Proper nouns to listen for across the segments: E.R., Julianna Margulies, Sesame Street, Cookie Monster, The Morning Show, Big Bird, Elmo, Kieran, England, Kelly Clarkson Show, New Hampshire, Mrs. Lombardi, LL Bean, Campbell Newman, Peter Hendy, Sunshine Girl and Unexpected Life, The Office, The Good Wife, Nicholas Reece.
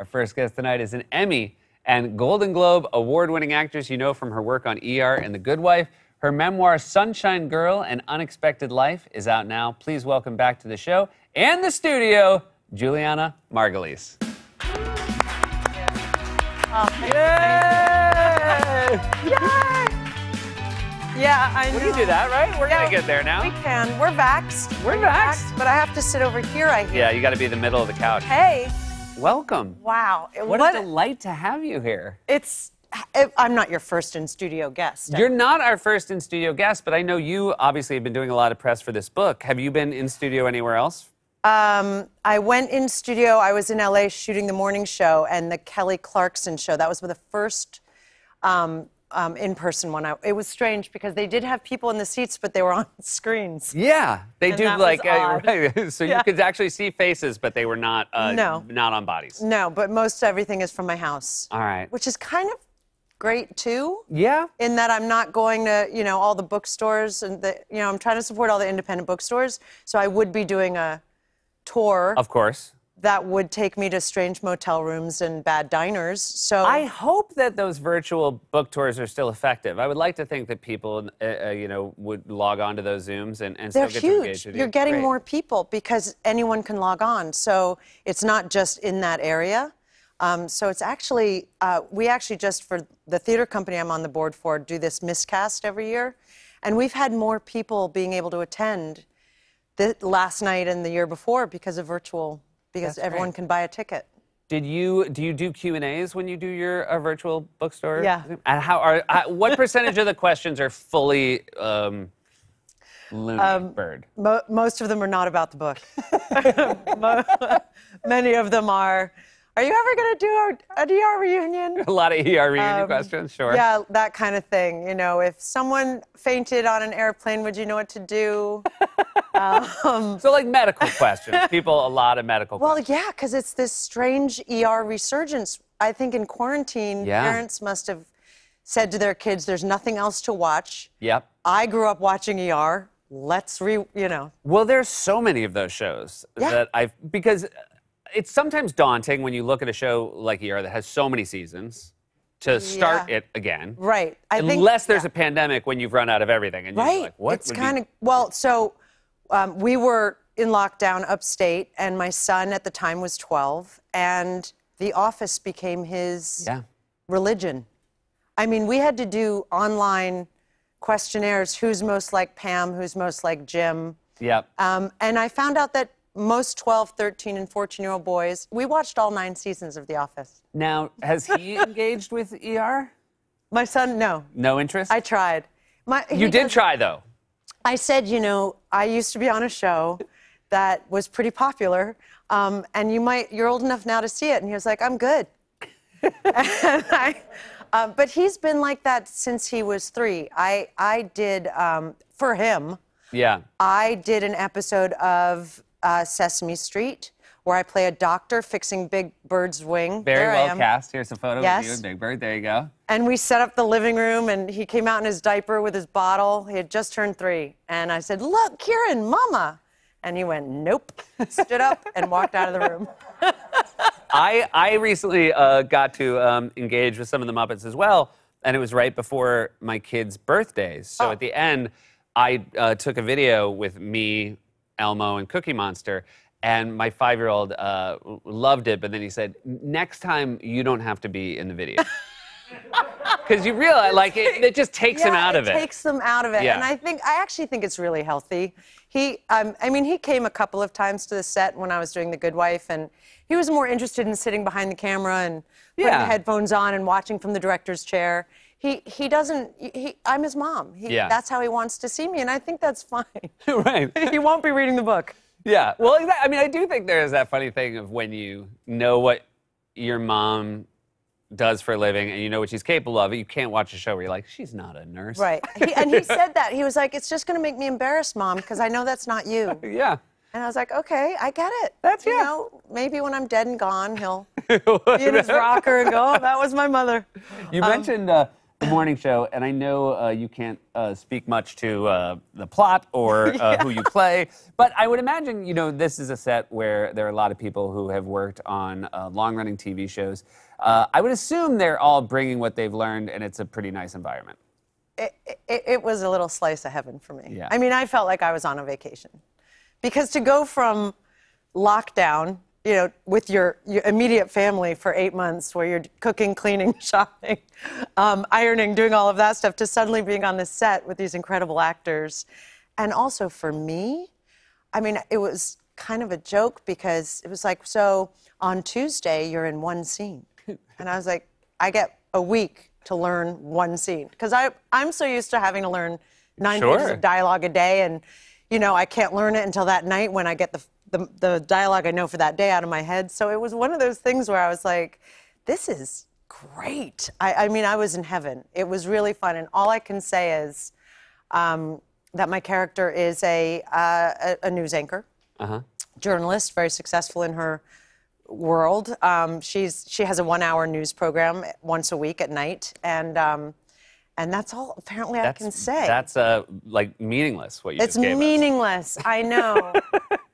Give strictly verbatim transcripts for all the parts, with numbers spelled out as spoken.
Our first guest tonight is an Emmy and Golden Globe award-winning actress you know from her work on E R and The Good Wife. Her memoir, Sunshine Girl and Unexpected Life, is out now. Please welcome back to the show and the studio, Julianna Margulies. Yeah. Yay! Yeah, I know. We can do that, right? We're yeah, gonna get there now. We can. We're vaxxed. We're, We're vaxxed. vaxxed. But I have to sit over here, I hear. Yeah, you gotta be in the middle of the couch. Hey. Welcome. Wow. What, what a delight to have you here. It's, I'm not your first in-studio guest. You're not our first in-studio guest, but I know you obviously have been doing a lot of press for this book. Have you been in studio anywhere else? Um, I went in studio, I was in L A shooting The Morning Show and the Kelly Clarkson Show. That was the first um, um, in-person one. I, it was strange because they did have people in the seats, but they were on screens. Yeah, they and do like, uh, right, so yeah. You could actually see faces, but they were not, uh, no. not on bodies. No, but most everything is from my house. All right. Which is kind of great too. Yeah. In that I'm not going to, you know, all the bookstores and the, you know, I'm trying to support all the independent bookstores. So I would be doing a tour, of course, that would take me to strange motel rooms and bad diners. So I hope that those virtual book tours are still effective. I would like to think that people, uh, you know, would log on to those Zooms and, and still get to engage with you. You're getting Great. more people because anyone can log on. So it's not just in that area. Um, so it's actually, uh, we actually just for the theater company I'm on the board for do this miscast every year, and we've had more people being able to attend The, last night and the year before because of virtual, because That's everyone great. can buy a ticket. Did you do you do Q and A's when you do your uh, virtual bookstore? Yeah. And how are uh, what percentage of the questions are fully um, loony um, bird? Mo most of them are not about the book. Many of them are. Are you ever going to do a, an E R reunion? A lot of E R reunion um, questions, sure. Yeah, that kind of thing. You know, if someone fainted on an airplane, would you know what to do? um, so, like medical questions. People, a lot of medical well, questions. Well, yeah, because it's this strange E R resurgence. I think in quarantine, yeah. parents must have said to their kids, there's nothing else to watch. Yep. I grew up watching E R. Let's re, you know. Well, there's so many of those shows yeah. that I've, because it's sometimes daunting when you look at a show like E R that has so many seasons to start yeah. it again. Right. I Unless think, there's yeah. a pandemic when you've run out of everything. And you're right. like, what? It's kind of, be well, so um, we were in lockdown upstate, and my son at the time was twelve, and The Office became his yeah. religion. I mean, we had to do online questionnaires, who's most like Pam, who's most like Jim. Yep. Um, and I found out that most twelve, thirteen, and fourteen-year-old boys. We watched all nine seasons of The Office. Now, has he engaged with E R? My son, no. No interest? I tried. My, you did does, try, though. I said, you know, I used to be on a show that was pretty popular, um, and you might, you're old enough now to see it. And he was like, I'm good. and I, um, but he's been like that since he was three. I, I did, um, for him, yeah. I did an episode of Uh, Sesame Street, where I play a doctor fixing Big Bird's wing. Very there well cast. Here's a photo yes. of you and Big Bird. There you go. And we set up the living room, and he came out in his diaper with his bottle. He had just turned three. And I said, look, Kieran, mama. And he went, nope. Stood up and walked out of the room. I, I recently uh, got to um, engage with some of the Muppets as well, and it was right before my kids' birthdays. So oh. at the end, I uh, took a video with me, Elmo, and Cookie Monster, and my five-year-old uh, loved it, but then he said, next time you don't have to be in the video. Because you realize, like, it, it just takes yeah, him out it of it. it takes him out of it, yeah. and I think, I actually think it's really healthy. He, um, I mean, he came a couple of times to the set when I was doing The Good Wife, and he was more interested in sitting behind the camera and putting yeah. the headphones on and watching from the director's chair. He, he doesn't, he, I'm his mom. He, yeah. That's how he wants to see me, and I think that's fine. Right. He won't be reading the book. Yeah, well, I mean, I do think there is that funny thing of when you know what your mom does for a living and you know what she's capable of, you can't watch a show where you're like, she's not a nurse. Right, he, and he said that. He was like, it's just gonna make me embarrassed, Mom, because I know that's not you. Yeah. And I was like, okay, I get it. That's you yeah. know, maybe when I'm dead and gone, he'll be in his rocker and go, oh, that was my mother. You um, mentioned uh, The Morning Show, and I know uh, you can't uh, speak much to uh, the plot or uh, yeah. who you play, but I would imagine, you know, this is a set where there are a lot of people who have worked on uh, long-running T V shows. Uh, I would assume they're all bringing what they've learned, and it's a pretty nice environment. It, it, it was a little slice of heaven for me. Yeah. I mean, I felt like I was on a vacation. Because to go from lockdown, you know, with your, your immediate family for eight months where you're cooking, cleaning, shopping, um, ironing, doing all of that stuff, to suddenly being on this set with these incredible actors. And also for me, I mean, it was kind of a joke because it was like, so on Tuesday, you're in one scene. And I was like, I get a week to learn one scene. Because I'm so used to having to learn nine sure. pages of dialogue a day. And, you know, I can't learn it until that night when I get the The, the dialogue I know for that day out of my head. So it was one of those things where I was like, this is great. I, I mean, I was in heaven. It was really fun. And all I can say is um, that my character is a, uh, a, a news anchor, uh-huh. journalist, very successful in her world. Um, she's, she has a one-hour news program once a week at night. And... Um, And that's all, apparently, that's, I can say. That's, uh, like, meaningless, what you it's just gave meaningless. us. It's meaningless, I know.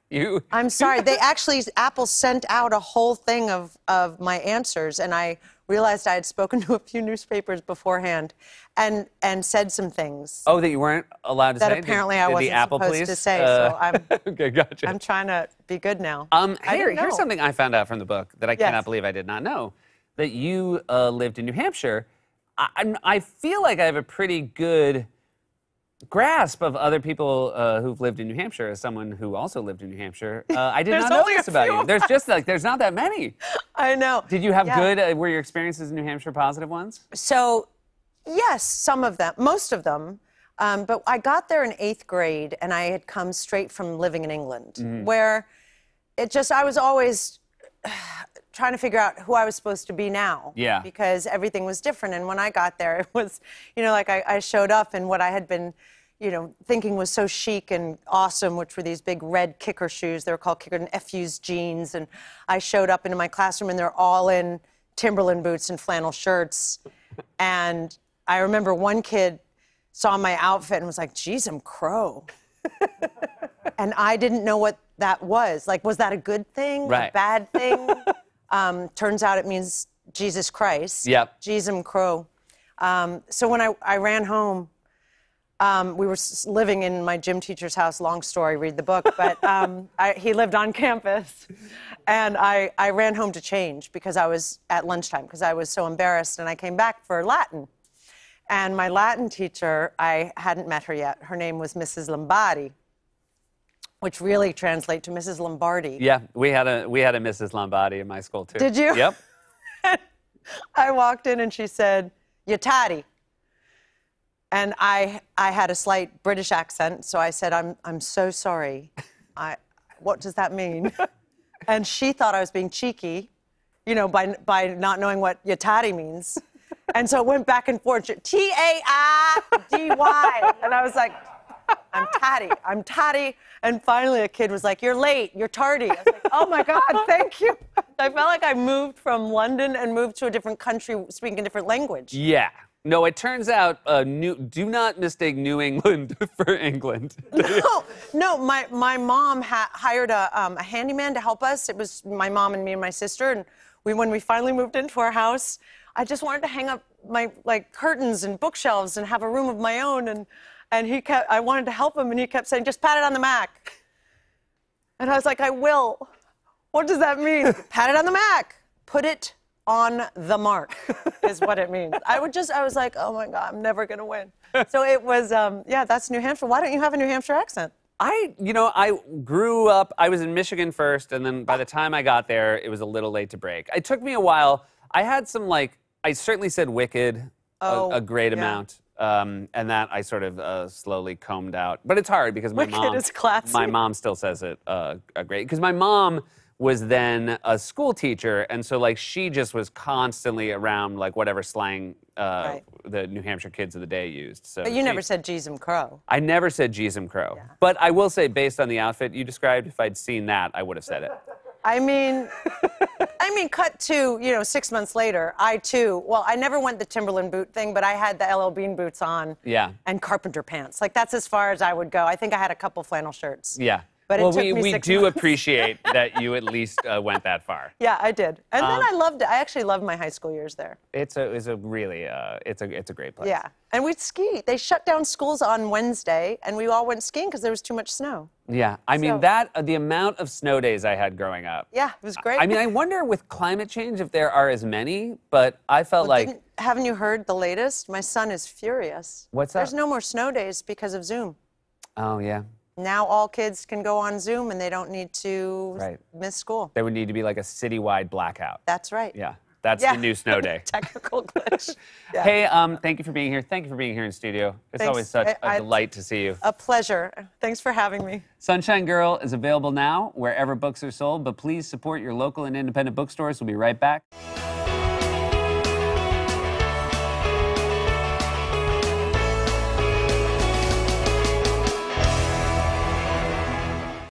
you... I'm sorry. They actually, Apple sent out a whole thing of, of my answers, and I realized I had spoken to a few newspapers beforehand and, and said some things. Oh, that you weren't allowed to that say? That apparently did, I did wasn't Apple supposed police? to say, uh, so I'm, okay, gotcha. I'm trying to be good now. Um, here, here's something I found out from the book that I yes. cannot believe I did not know, that you uh, lived in New Hampshire. I, I feel like I have a pretty good grasp of other people uh, who've lived in New Hampshire. As someone who also lived in New Hampshire, uh, I did not know this about you. There's just like there's not that many. I know. Did you have yeah. good? Uh, were your experiences in New Hampshire positive ones? So, yes, some of them, most of them. Um, but I got there in eighth grade, and I had come straight from living in England, mm-hmm. where it just I was always. trying to figure out who I was supposed to be now. Yeah. Because everything was different. And when I got there, it was, you know, like I, I showed up and what I had been, you know, thinking was so chic and awesome, which were these big red kicker shoes. They were called kicker and F U's jeans. And I showed up into my classroom and they're all in Timberland boots and flannel shirts. And I remember one kid saw my outfit and was like, geez, I'm crow. And I didn't know what that was. Like, was that a good thing? Right. A bad thing? Um, turns out it means Jesus Christ. Yep. Jesus Crow. Um, so when I, I ran home, um, we were living in my gym teacher's house. Long story, read the book. But um, I, he lived on campus. And I, I ran home to change because I was at lunchtime because I was so embarrassed. And I came back for Latin. And my Latin teacher, I hadn't met her yet. Her name was Missus Lombardi, which really translate to Missus Lombardi. Yeah, we had a we had a Missus Lombardi in my school too. Did you? Yep. I walked in and she said, "You toddy," and I I had a slight British accent, so I said, "I'm I'm so sorry. I what does that mean?" And she thought I was being cheeky, you know, by by not knowing what "you toddy" means, and so it went back and forth. T A I D Y, and I was like, I'm tardy, I'm tardy. And finally a kid was like, you're late, you're tardy. I was like, oh my God, thank you. I felt like I moved from London and moved to a different country speaking a different language. Yeah. No, it turns out, uh, new, do not mistake New England for England. No, no, my, my mom ha hired a, um, a handyman to help us. It was my mom and me and my sister. And we, when we finally moved into our house, I just wanted to hang up my like curtains and bookshelves and have a room of my own. And And he kept, I wanted to help him, and he kept saying, just pat it on the Mac. And I was like, I will. What does that mean? Pat it on the Mac. Put it on the mark is what it means. I would just, I was like, oh, my God, I'm never going to win. So it was, um, yeah, that's New Hampshire. Why don't you have a New Hampshire accent? I, you know, I grew up, I was in Michigan first, and then by the time I got there, it was a little late to break. It took me a while. I had some, like, I certainly said wicked oh, a, a great yeah. amount. Um, and that I sort of uh, slowly combed out. But it's hard because my mom, my mom still says it uh, a great, because my mom was then a school teacher. And so, like, she just was constantly around, like, whatever slang uh, right. the New Hampshire kids of the day used. So but you she, never said Jeezum Crow. I never said Jeezum Crow. Yeah. But I will say, based on the outfit you described, if I'd seen that, I would have said it. I mean... I mean, cut to, you know, six months later, I, too, well, I never went the Timberland boot thing, but I had the L L Bean boots on. Yeah. And carpenter pants. Like, that's as far as I would go. I think I had a couple flannel shirts. Yeah. But well, it took we, me we six do months. Appreciate that you at least uh, went that far. Yeah, I did, and um, then I loved it. I actually loved my high school years there. It's a, it's a really, uh, it's a, it's a great place. Yeah, and we'd ski. They shut down schools on Wednesday, and we all went skiing because there was too much snow. Yeah, I so. mean that uh, the amount of snow days I had growing up. Yeah, it was great. I mean, I wonder with climate change if there are as many, but I felt well, like. Haven't you heard the latest? My son is furious. What's that? There's no more snow days because of Zoom. Oh yeah. Now all kids can go on Zoom and they don't need to right. miss school. There would need to be like a citywide blackout. That's right. Yeah, that's yeah. the new snow day. Technical glitch. Yeah. Hey, um, thank you for being here. Thank you for being here in studio. It's Thanks. always such a I, delight to see you. A pleasure. Thanks for having me. Sunshine Girl is available now wherever books are sold, but please support your local and independent bookstores. We'll be right back.